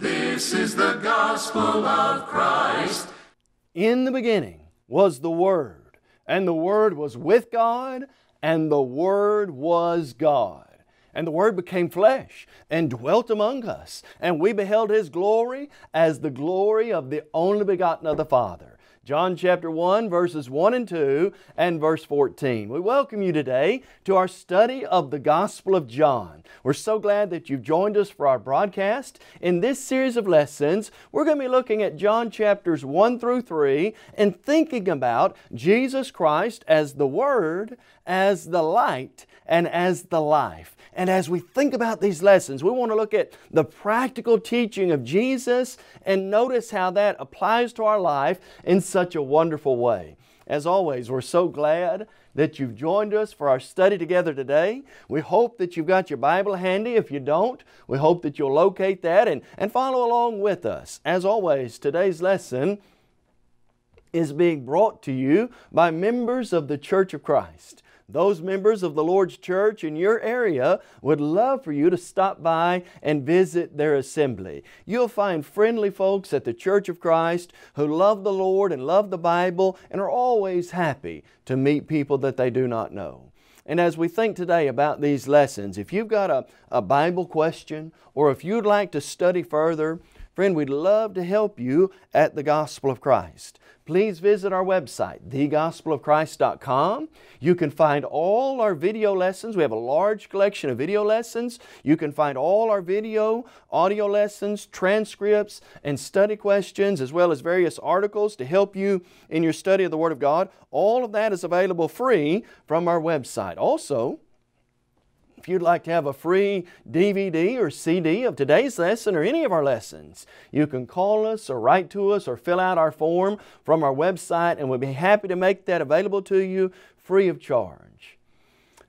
This is the gospel of Christ. In the beginning was the Word, and the Word was with God, and the Word was God. And the Word became flesh and dwelt among us, and we beheld His glory as the glory of the only begotten of the Father. John chapter 1, verses 1 and 2, and verse 14. We welcome you today to our study of the Gospel of John. We're so glad that you've joined us for our broadcast. In this series of lessons, we're going to be looking at John chapters 1 through 3 and thinking about Jesus Christ as the Word, as the light, and as the life. And as we think about these lessons, we want to look at the practical teaching of Jesus and notice how that applies to our life in such a wonderful way. As always, we're so glad that you've joined us for our study together today. We hope that you've got your Bible handy. If you don't, we hope that you'll locate that and follow along with us. As always, today's lesson is being brought to you by members of the Church of Christ. Those members of the Lord's church in your area would love for you to stop by and visit their assembly. You'll find friendly folks at the Church of Christ who love the Lord and love the Bible and are always happy to meet people that they do not know. And as we think today about these lessons, if you've got a Bible question or if you'd like to study further, friend, we'd love to help you at the Gospel of Christ. Please visit our website, thegospelofchrist.com. You can find all our video lessons. We have a large collection of video lessons. You can find all our video, audio lessons, transcripts, and study questions, as well as various articles to help you in your study of the Word of God. All of that is available free from our website. Also, if you'd like to have a free DVD or CD of today's lesson or any of our lessons, you can call us or write to us or fill out our form from our website, and we'll be happy to make that available to you free of charge.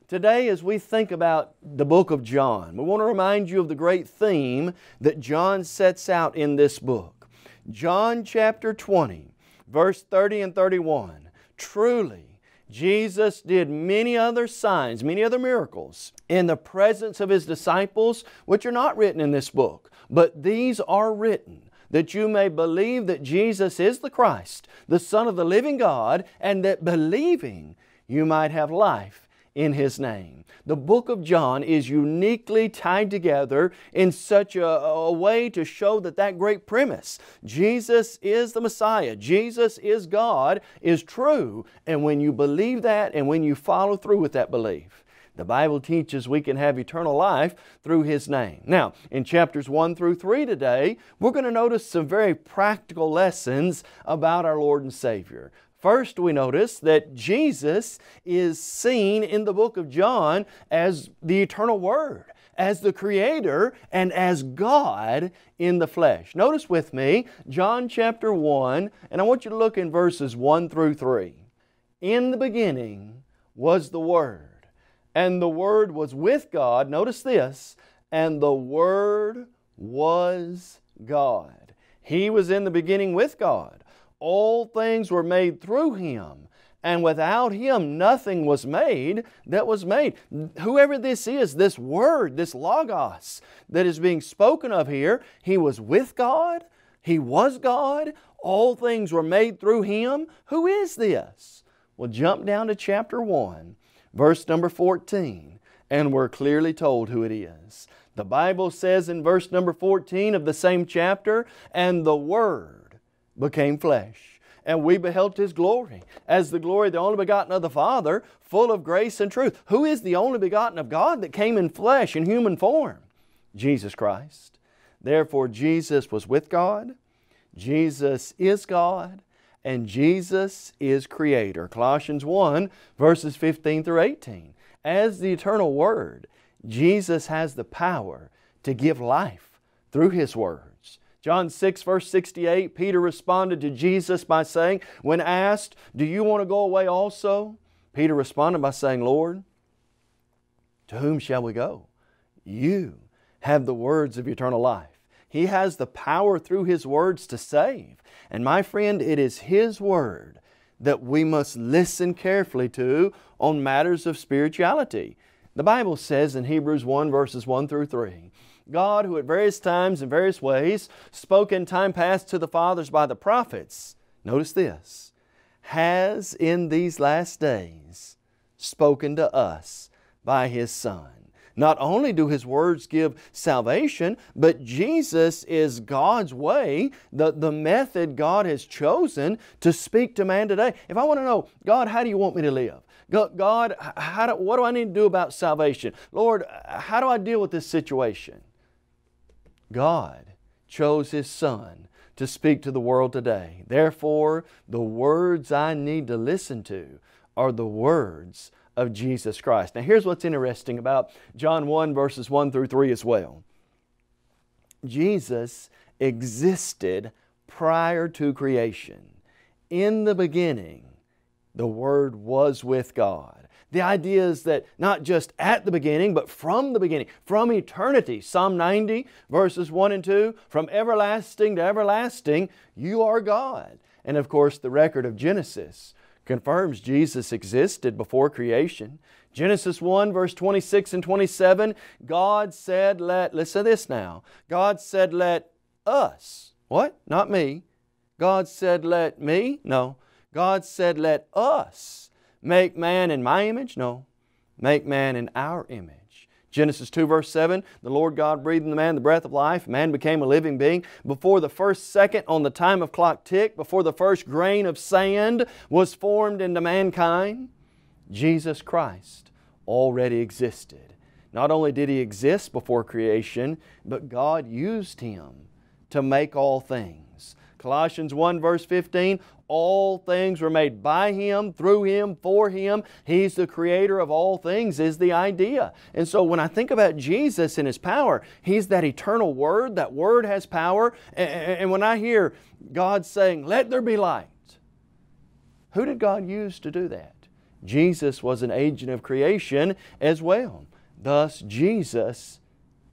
Today, as we think about the book of John, we want to remind you of the great theme that John sets out in this book. John chapter 20, verse 30 and 31, "Truly, Jesus did many other signs, many other miracles in the presence of His disciples, which are not written in this book. But these are written that you may believe that Jesus is the Christ, the Son of the living God, and that believing you might have life in His name." The book of John is uniquely tied together in such a way to show that great premise, Jesus is the Messiah, Jesus is God, is true. And when you believe that and when you follow through with that belief, the Bible teaches we can have eternal life through His name. Now, in chapters 1 through 3 today, we're going to notice some very practical lessons about our Lord and Savior. First, we notice that Jesus is seen in the book of John as the eternal Word, as the Creator, and as God in the flesh. Notice with me John chapter 1, and I want you to look in verses 1 through 3. "In the beginning was the Word, and the Word was with God." Notice this, "and the Word was God. He was in the beginning with God. All things were made through Him, and without Him nothing was made that was made." Whoever this is, this Word, this Logos that is being spoken of here, He was with God, He was God, all things were made through Him. Who is this? Well, jump down to chapter 1, verse number 14, and we're clearly told who it is. The Bible says in verse number 14 of the same chapter, "And the Word became flesh, and we beheld His glory, as the glory of the only begotten of the Father, full of grace and truth." Who is the only begotten of God that came in flesh, in human form? Jesus Christ. Therefore, Jesus was with God, Jesus is God, and Jesus is Creator. Colossians 1, verses 15 through 18. As the eternal Word, Jesus has the power to give life through His words, John 6, verse 68, Peter responded to Jesus by saying, when asked, do you want to go away also? Peter responded by saying, Lord, to whom shall we go? You have the words of eternal life. He has the power through His words to save. And my friend, it is His word that we must listen carefully to on matters of spirituality. The Bible says in Hebrews 1 verses 1 through 3, God, who at various times and various ways spoke in time past to the fathers by the prophets, notice this, has in these last days spoken to us by His Son. Not only do His words give salvation, but Jesus is God's way, the method God has chosen to speak to man today. If I want to know, God, how do you want me to live? God, what do I need to do about salvation? Lord, how do I deal with this situation? God chose His Son to speak to the world today. Therefore, the words I need to listen to are the words of Jesus Christ. Now here's what's interesting about John 1 verses 1 through 3 as well. Jesus existed prior to creation. In the beginning, the Word was with God. The idea is that not just at the beginning, but from the beginning, from eternity. Psalm 90 verses 1 and 2, from everlasting to everlasting, you are God. And of course, the record of Genesis confirms Jesus existed before creation. Genesis 1 verse 26 and 27, God said, listen to this now. God said, let us, what? Not me. God said, let me? No. God said, let us make man in my image? No. Make man in our image. Genesis 2 verse 7, the Lord God breathed in the man the breath of life. Man became a living being. Before the first second on the time of clock tick, before the first grain of sand was formed into mankind, Jesus Christ already existed. Not only did He exist before creation, but God used Him to make all things. Colossians 1 verse 15, all things were made by Him, through Him, for Him. He's the creator of all things is the idea. And so when I think about Jesus and His power, He's that eternal Word. That Word has power. And when I hear God saying, let there be light, who did God use to do that? Jesus was an agent of creation as well. Thus, Jesus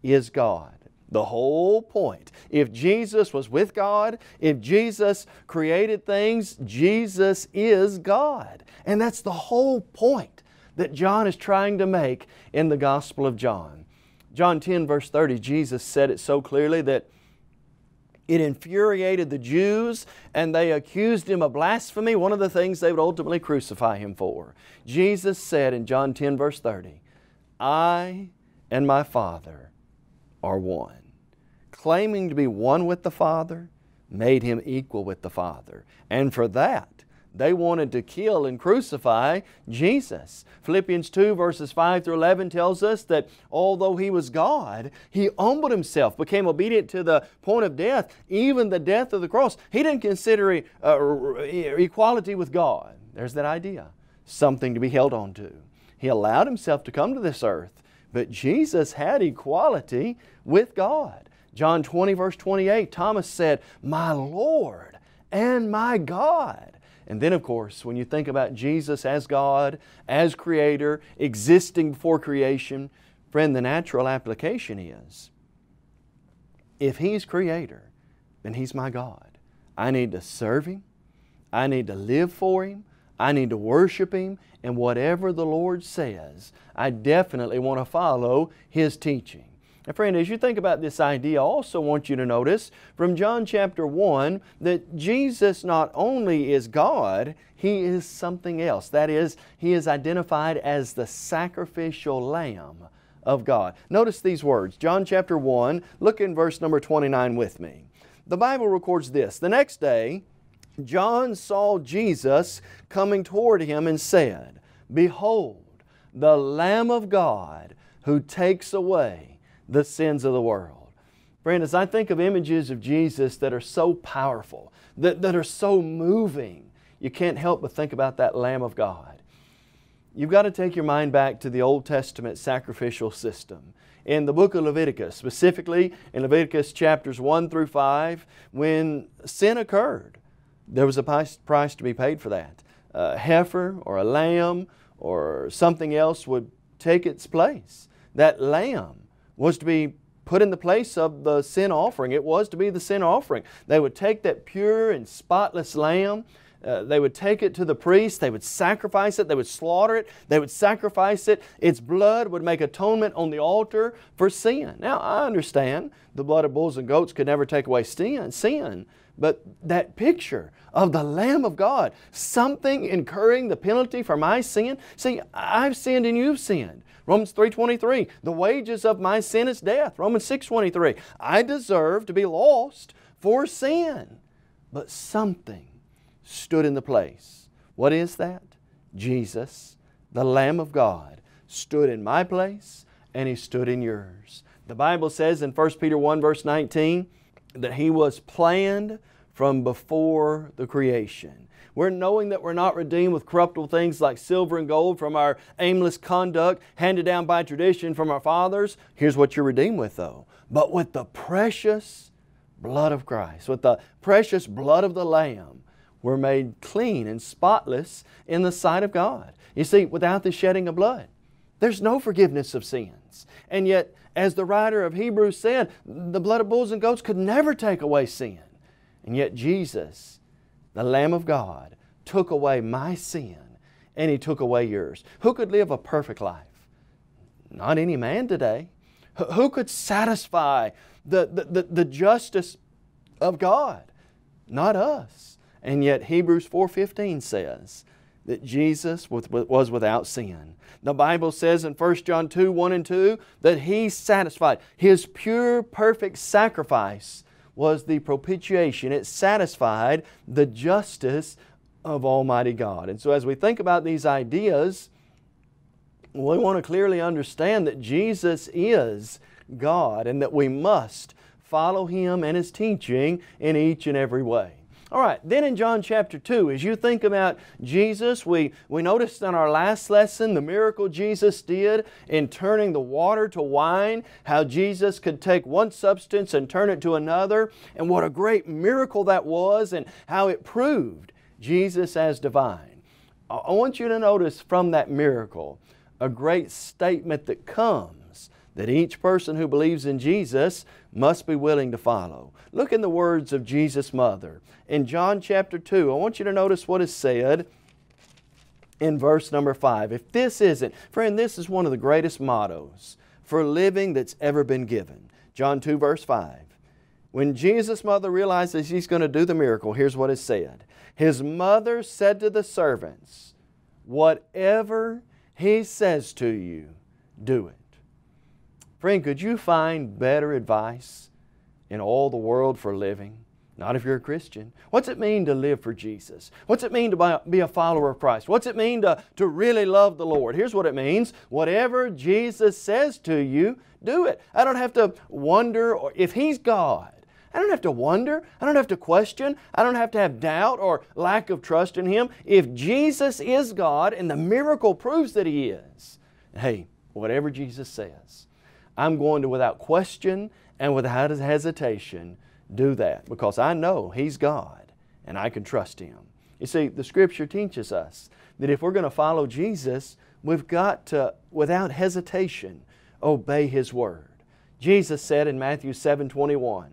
is God. The whole point. If Jesus was with God, if Jesus created things, Jesus is God. And that's the whole point that John is trying to make in the Gospel of John. John 10 verse 30, Jesus said it so clearly that it infuriated the Jews and they accused Him of blasphemy, one of the things they would ultimately crucify Him for. Jesus said in John 10 verse 30, I and my Father are one. Claiming to be one with the Father made Him equal with the Father. And for that, they wanted to kill and crucify Jesus. Philippians 2 verses 5 through 11 tells us that although He was God, He humbled Himself, became obedient to the point of death, even the death of the cross. He didn't consider equality with God. There's that idea, something to be held on to. He allowed Himself to come to this earth, but Jesus had equality with God. John 20 verse 28, Thomas said, my Lord and my God. And then of course, when you think about Jesus as God, as Creator, existing before creation, friend, the natural application is, if He's Creator, then He's my God. I need to serve Him. I need to live for Him. I need to worship Him. And whatever the Lord says, I definitely want to follow His teaching. And friend, as you think about this idea, I also want you to notice from John chapter 1 that Jesus not only is God, He is something else. That is, He is identified as the sacrificial Lamb of God. Notice these words, John chapter 1, look in verse number 29 with me. The Bible records this, the next day John saw Jesus coming toward him and said, behold, the Lamb of God who takes away the sins of the world. Friend, as I think of images of Jesus that are so powerful, that are so moving, you can't help but think about that Lamb of God. You've got to take your mind back to the Old Testament sacrificial system. in the book of Leviticus, specifically in Leviticus chapters 1 through 5, when sin occurred, there was a price to be paid for that. A heifer or a lamb or something else would take its place. That lamb was to be put in the place of the sin offering. It was to be the sin offering. They would take that pure and spotless lamb. They would take it to the priest. They would sacrifice it. They would slaughter it. They would sacrifice it. Its blood would make atonement on the altar for sin. Now, I understand the blood of bulls and goats could never take away sin. But that picture of the Lamb of God, something incurring the penalty for my sin. See, I've sinned and you've sinned. Romans 3:23, the wages of my sin is death. Romans 6:23, I deserve to be lost for sin. But something stood in the place. What is that? Jesus, the Lamb of God, stood in my place and He stood in yours. The Bible says in 1 Peter 1 verse 19 that He was planned from before the creation. We're knowing that we're not redeemed with corruptible things like silver and gold from our aimless conduct handed down by tradition from our fathers. Here's what you're redeemed with though. But with the precious blood of Christ, with the precious blood of the Lamb, we're made clean and spotless in the sight of God. You see, without the shedding of blood, there's no forgiveness of sins. And yet, as the writer of Hebrews said, the blood of bulls and goats could never take away sin. And yet Jesus, the Lamb of God, took away my sin and He took away yours. Who could live a perfect life? Not any man today. Who could satisfy the justice of God? Not us. And yet Hebrews 4:15 says that Jesus was without sin. The Bible says in 1 John 2, 1 and 2 that He satisfied. His pure, perfect sacrifice was the propitiation. It satisfied the justice of Almighty God. And so as we think about these ideas, we want to clearly understand that Jesus is God and that we must follow Him and His teaching in each and every way. All right, then in John chapter 2, as you think about Jesus, we noticed in our last lesson the miracle Jesus did in turning the water to wine, how Jesus could take one substance and turn it to another, and what a great miracle that was and how it proved Jesus as divine. I want you to notice from that miracle a great statement that comes that each person who believes in Jesus must be willing to follow. Look in the words of Jesus' mother. In John chapter 2, I want you to notice what is said in verse number 5. If this isn't, friend, this is one of the greatest mottos for living that's ever been given. John 2 verse 5. When Jesus' mother realizes she's going to do the miracle, here's what is said. His mother said to the servants, whatever He says to you, do it. Friend, could you find better advice in all the world for living? Not if you're a Christian. What's it mean to live for Jesus? What's it mean to be a follower of Christ? What's it mean to really love the Lord? Here's what it means. Whatever Jesus says to you, do it. I don't have to wonder if He's God. I don't have to wonder. I don't have to question. I don't have to have doubt or lack of trust in Him. If Jesus is God and the miracle proves that He is, hey, whatever Jesus says, I'm going to, without question and without hesitation, do that because I know He's God and I can trust Him. You see, the Scripture teaches us that if we're going to follow Jesus, we've got to, without hesitation, obey His Word. Jesus said in Matthew 7:21,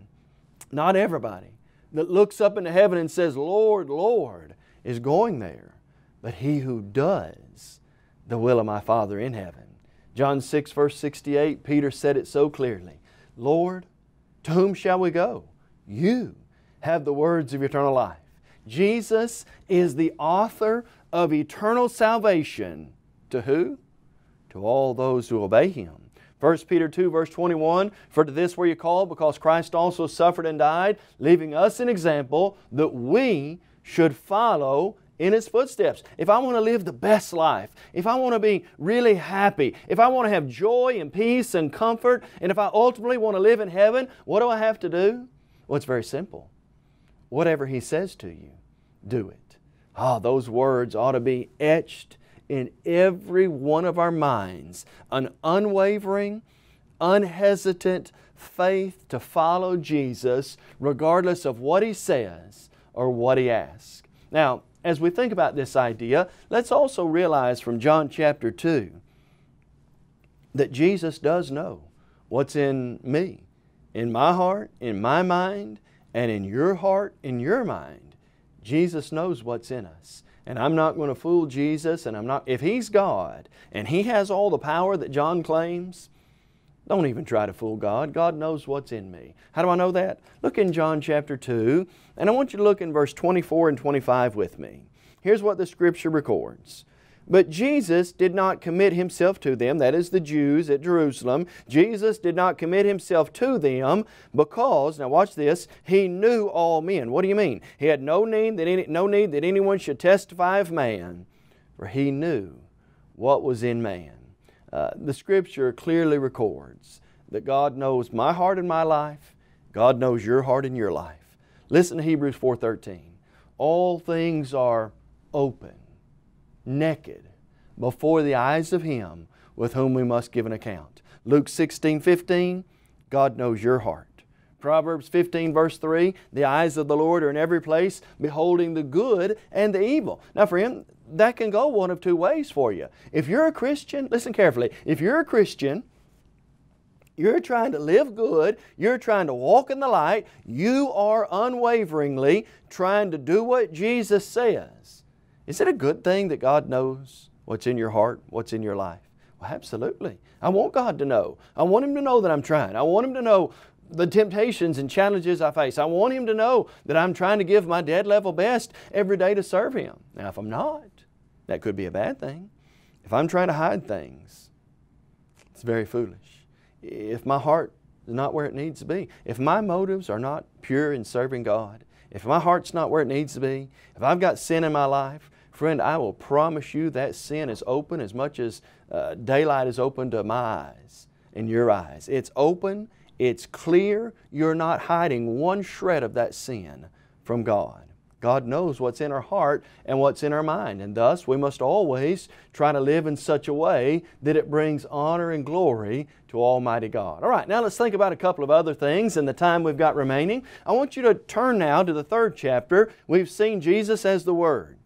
not everybody that looks up into heaven and says, Lord, Lord, is going there, but he who does the will of my Father in heaven. John 6 verse 68, Peter said it so clearly. Lord, to whom shall we go? You have the words of eternal life. Jesus is the author of eternal salvation. To who? To all those who obey Him. 1 Peter 2 verse 21, for to this were you called, because Christ also suffered and died, leaving us an example that we should follow in His footsteps. If I want to live the best life, if I want to be really happy, if I want to have joy and peace and comfort, and if I ultimately want to live in heaven, what do I have to do? Well, it's very simple. Whatever He says to you, do it. Ah, those words ought to be etched in every one of our minds. An unwavering, unhesitant faith to follow Jesus regardless of what He says or what He asks. Now, as we think about this idea, let's also realize from John chapter 2 that Jesus does know what's in me, in my heart, in my mind, and in your heart, in your mind. Jesus knows what's in us. And I'm not going to fool Jesus, and I'm not, if He's God and He has all the power that John claims, don't even try to fool God. God knows what's in me. How do I know that? Look in John chapter 2, and I want you to look in verse 24 and 25 with me. Here's what the Scripture records. But Jesus did not commit Himself to them, that is the Jews at Jerusalem. Jesus did not commit Himself to them because, now watch this, He knew all men. What do you mean? He had no need that anyone should testify of man, for He knew what was in man. The Scripture clearly records that God knows my heart and my life. God knows your heart and your life. Listen to Hebrews 4:13. All things are open, naked, before the eyes of Him with whom we must give an account. Luke 16:15, God knows your heart. Proverbs 15 verse 3, the eyes of the Lord are in every place, beholding the good and the evil. Now friend, that can go one of two ways for you. If you're a Christian, listen carefully, if you're a Christian, you're trying to live good, you're trying to walk in the light, you are unwaveringly trying to do what Jesus says. Is it a good thing that God knows what's in your heart, what's in your life? Well, absolutely. I want God to know. I want Him to know that I'm trying. I want Him to know the temptations and challenges I face. I want Him to know that I'm trying to give my dead level best every day to serve Him. Now, if I'm not, that could be a bad thing. If I'm trying to hide things, it's very foolish. If my heart is not where it needs to be, if my motives are not pure in serving God, if my heart's not where it needs to be, if I've got sin in my life, friend, I will promise you that sin is open as much as daylight is open to my eyes and your eyes. It's open, it's clear. You're not hiding one shred of that sin from God. God knows what's in our heart and what's in our mind, and thus we must always try to live in such a way that it brings honor and glory to Almighty God. All right, now let's think about a couple of other things in the time we've got remaining. I want you to turn now to the 3rd chapter. We've seen Jesus as the Word.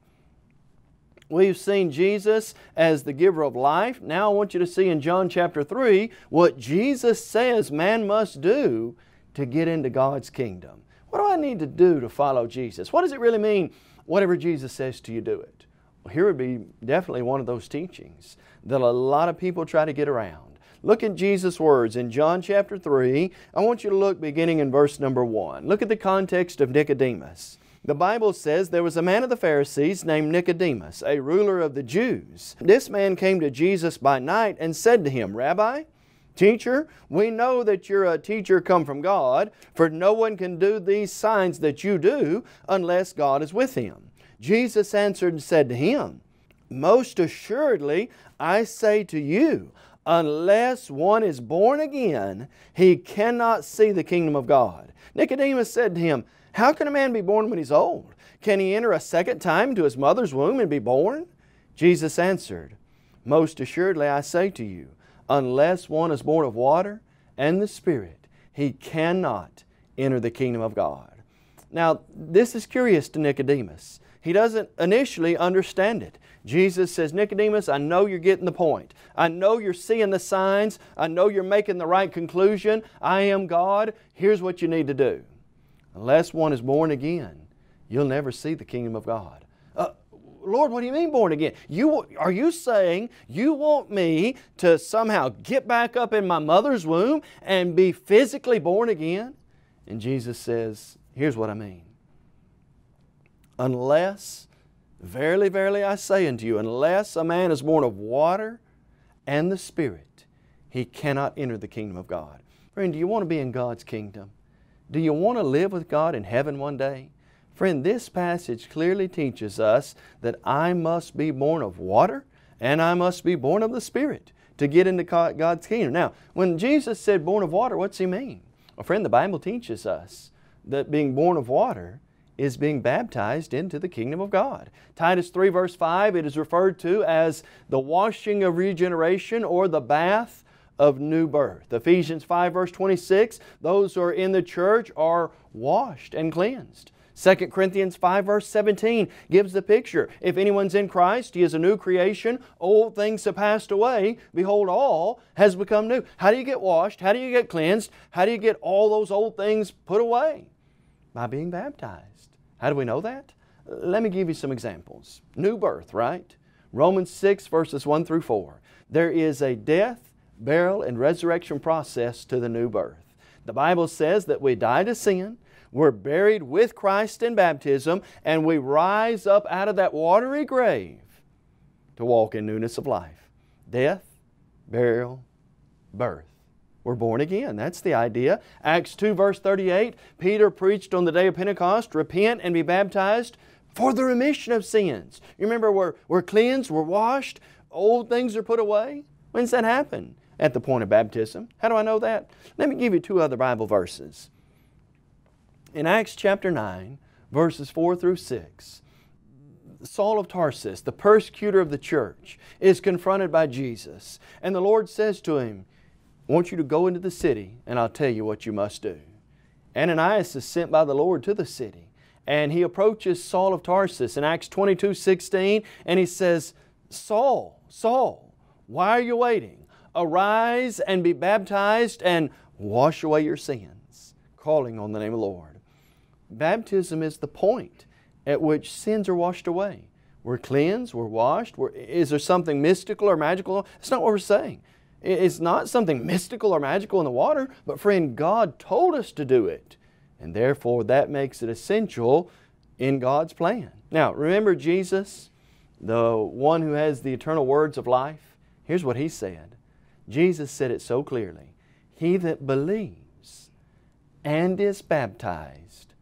We've seen Jesus as the giver of life. Now I want you to see in John chapter 3 what Jesus says man must do to get into God's kingdom. What do I need to do to follow Jesus? What does it really mean? Whatever Jesus says to you, do it. Well, here would be definitely one of those teachings that a lot of people try to get around. Look at Jesus' words in John chapter 3. I want you to look beginning in verse number 1. Look at the context of Nicodemus. The Bible says, there was a man of the Pharisees named Nicodemus, a ruler of the Jews. This man came to Jesus by night and said to Him, Rabbi, teacher, we know that you're a teacher come from God, for no one can do these signs that you do unless God is with him. Jesus answered and said to him, most assuredly, I say to you, unless one is born again, he cannot see the kingdom of God. Nicodemus said to Him, how can a man be born when he's old? Can he enter a second time to his mother's womb and be born? Jesus answered, most assuredly I say to you, unless one is born of water and the Spirit, he cannot enter the kingdom of God. Now, this is curious to Nicodemus. He doesn't initially understand it. Jesus says, Nicodemus, I know you're getting the point. I know you're seeing the signs. I know you're making the right conclusion. I am God. Here's what you need to do. Unless one is born again, you'll never see the kingdom of God. Lord, what do you mean born again? Are you saying you want me to somehow get back up in my mother's womb and be physically born again? And Jesus says, here's what I mean. Unless, verily, verily, I say unto you, unless a man is born of water and the Spirit, he cannot enter the kingdom of God. Friend, do you want to be in God's kingdom? Do you want to live with God in heaven one day? Friend, this passage clearly teaches us that I must be born of water and I must be born of the Spirit to get into God's kingdom. Now, when Jesus said born of water, what's He mean? Well, friend, the Bible teaches us that being born of water is being baptized into the kingdom of God. Titus 3 verse 5, it is referred to as the washing of regeneration or the bath of new birth. Ephesians 5 verse 26, those who are in the church are washed and cleansed. 2 Corinthians 5 verse 17 gives the picture. If anyone's in Christ, he is a new creation. Old things have passed away. Behold, all has become new. How do you get washed? How do you get cleansed? How do you get all those old things put away? By being baptized. How do we know that? Let me give you some examples. New birth, right? Romans 6 verses 1 through 4. There is a death, burial, and resurrection process to the new birth. The Bible says that we die to sin, we're buried with Christ in baptism, and we rise up out of that watery grave to walk in newness of life. Death, burial, birth. We're born again. That's the idea. Acts 2 verse 38, Peter preached on the day of Pentecost, repent and be baptized for the remission of sins. You remember, we're cleansed, we're washed, old things are put away. When's that happen? At the point of baptism. How do I know that? Let me give you two other Bible verses. In Acts chapter 9, verses 4 through 6, Saul of Tarsus, the persecutor of the church, is confronted by Jesus. And the Lord says to him, I want you to go into the city and I'll tell you what you must do. Ananias is sent by the Lord to the city, and he approaches Saul of Tarsus in Acts 22:16, and he says, Saul, Saul, why are you waiting? Arise and be baptized and wash away your sins, calling on the name of the Lord. Baptism is the point at which sins are washed away. We're cleansed, we're washed. Is there something mystical or magical? It's not what we're saying. It's not something mystical or magical in the water, but friend, God told us to do it. And therefore, that makes it essential in God's plan. Now, remember Jesus, the one who has the eternal words of life? Here's what He said. Jesus said it so clearly. He that believes and is baptized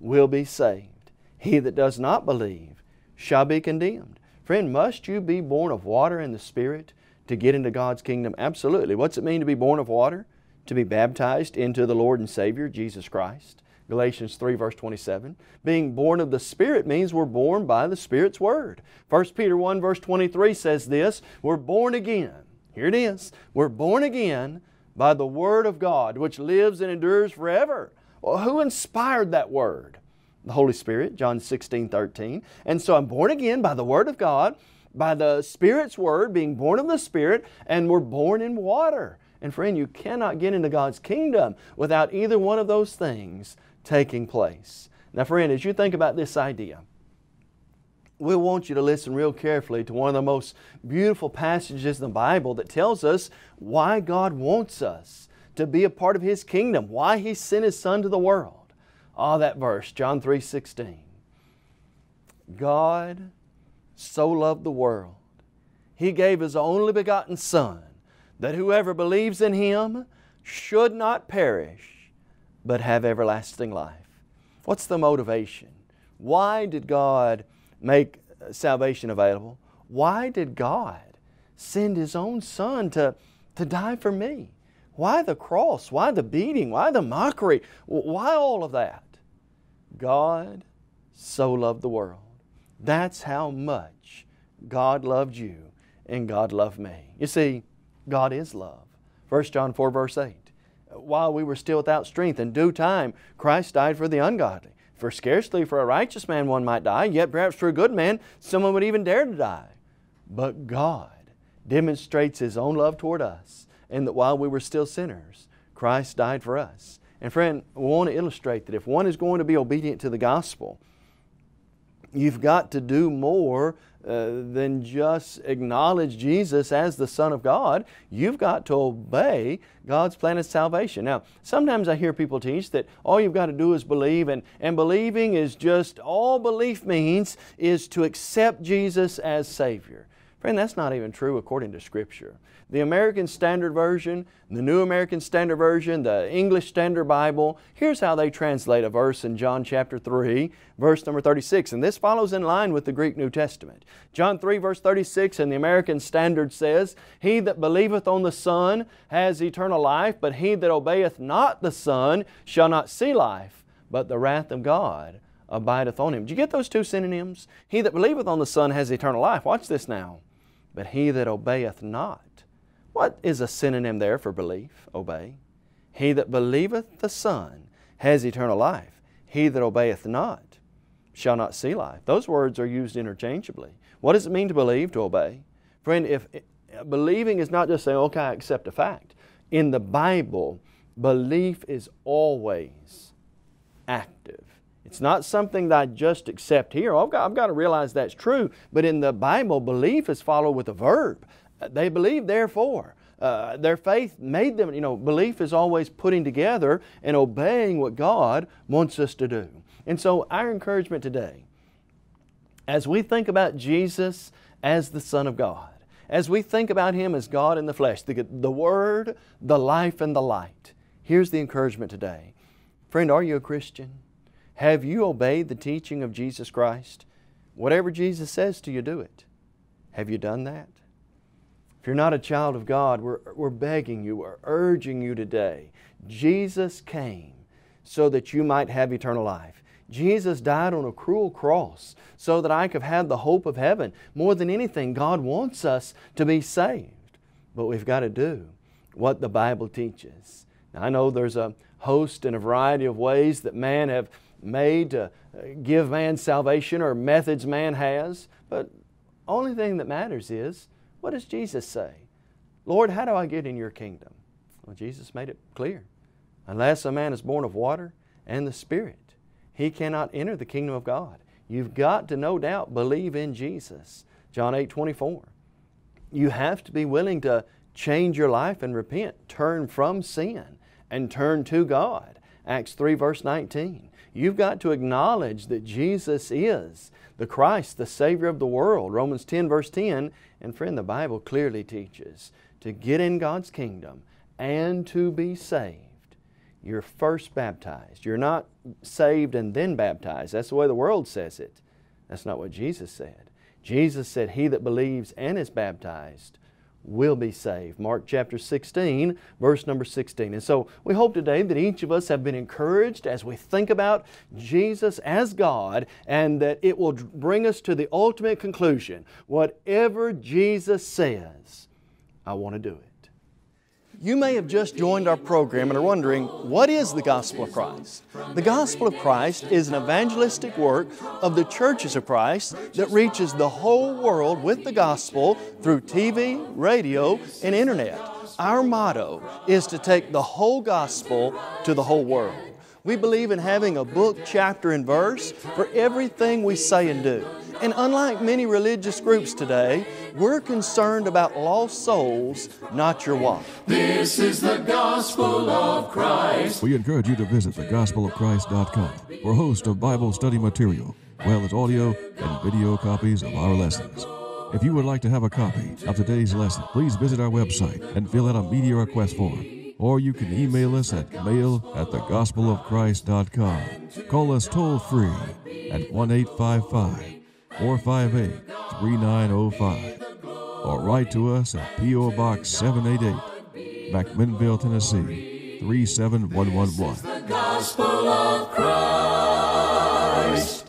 will be saved. He that does not believe shall be condemned. Friend, must you be born of water and the Spirit to get into God's kingdom? Absolutely. What's it mean to be born of water? To be baptized into the Lord and Savior, Jesus Christ. Galatians 3 verse 27. Being born of the Spirit means we're born by the Spirit's Word. 1 Peter 1 verse 23 says this, we're born again. Here it is. We're born again by the Word of God, which lives and endures forever. Well, who inspired that Word? The Holy Spirit, John 16:13. And so I'm born again by the Word of God, by the Spirit's Word, being born of the Spirit, and we're born in water. And friend, you cannot get into God's kingdom without either one of those things taking place. Now friend, as you think about this idea, we want you to listen real carefully to one of the most beautiful passages in the Bible that tells us why God wants us to be a part of His kingdom, why He sent His Son to the world. Oh, that verse, John 3:16. God so loved the world, He gave His only begotten Son, that whoever believes in Him should not perish, but have everlasting life. What's the motivation? Why did God make salvation available? Why did God send His own Son to die for me? Why the cross? Why the beating? Why the mockery? Why all of that? God so loved the world. That's how much God loved you and God loved me. You see, God is love. 1 John 4 verse 8. While we were still without strength, in due time, Christ died for the ungodly. For scarcely for a righteous man one might die, yet perhaps for a good man someone would even dare to die. But God demonstrates His own love toward us, and that while we were still sinners, Christ died for us. And friend, we want to illustrate that if one is going to be obedient to the gospel, you've got to do more than just acknowledge Jesus as the Son of God. You've got to obey God's plan of salvation. Now, sometimes I hear people teach that all you've got to do is believe, and believing is just, all belief means is to accept Jesus as Savior. Friend, that's not even true according to Scripture. The American Standard Version, the New American Standard Version, the English Standard Bible, here's how they translate a verse in John chapter 3, verse number 36. And this follows in line with the Greek New Testament. John 3, verse 36 in the American Standard says, He that believeth on the Son has eternal life, but he that obeyeth not the Son shall not see life, but the wrath of God abideth on him. Do you get those two synonyms? He that believeth on the Son has eternal life. Watch this now. But he that obeyeth not. What is a synonym there for belief, obey? He that believeth the Son has eternal life. He that obeyeth not shall not see life. Those words are used interchangeably. What does it mean to believe, to obey? Friend, if believing is not just saying, okay, I accept a fact. In the Bible, belief is always active. It's not something that I just accept here. I've got to realize that's true. But in the Bible, belief is followed with a verb. They believe, therefore. Their faith made them, belief is always putting together and obeying what God wants us to do. And so our encouragement today, as we think about Jesus as the Son of God, as we think about Him as God in the flesh, the Word, the life, and the light, here's the encouragement today. Friend, are you a Christian? Have you obeyed the teaching of Jesus Christ? Whatever Jesus says to you, do it. Have you done that? If you're not a child of God, we're begging you, we're urging you today. Jesus came so that you might have eternal life. Jesus died on a cruel cross so that I could have the hope of heaven. More than anything, God wants us to be saved. But we've got to do what the Bible teaches. Now, I know there's a host and a variety of ways that man have made to give man salvation or methods man has. But only thing that matters is, what does Jesus say? Lord, how do I get in your kingdom? Well, Jesus made it clear. Unless a man is born of water and the Spirit, he cannot enter the kingdom of God. You've got to, no doubt, believe in Jesus. John 8:24. You have to be willing to change your life and repent. Turn from sin and turn to God. Acts 3:19. You've got to acknowledge that Jesus is the Christ, the Savior of the world. Romans 10:10. And friend, the Bible clearly teaches to get in God's kingdom and to be saved, you're first baptized. You're not saved and then baptized. That's the way the world says it. That's not what Jesus said. Jesus said, he that believes and is baptized will be saved. Mark chapter 16, verse number 16. And so we hope today that each of us have been encouraged as we think about Jesus as God, and that it will bring us to the ultimate conclusion. Whatever Jesus says, I want to do it. You may have just joined our program and are wondering, what is the Gospel of Christ? The Gospel of Christ is an evangelistic work of the Churches of Christ that reaches the whole world with the Gospel through TV, radio, and Internet. Our motto is to take the whole Gospel to the whole world. We believe in having a book, chapter, and verse for everything we say and do. And unlike many religious groups today, we're concerned about lost souls, not your wife. This is the Gospel of Christ. We encourage you to visit thegospelofchrist.com for a host of Bible study material, as well as audio and video copies of our lessons. If you would like to have a copy of today's lesson, please visit our website and fill out a media request form. Or you can email us at mail@thegospelofchrist.com. Call us toll free at 1-855. 458-3905, or write to us at P.O. Box 788, McMinnville, Tennessee 37111. This is the Gospel of Christ.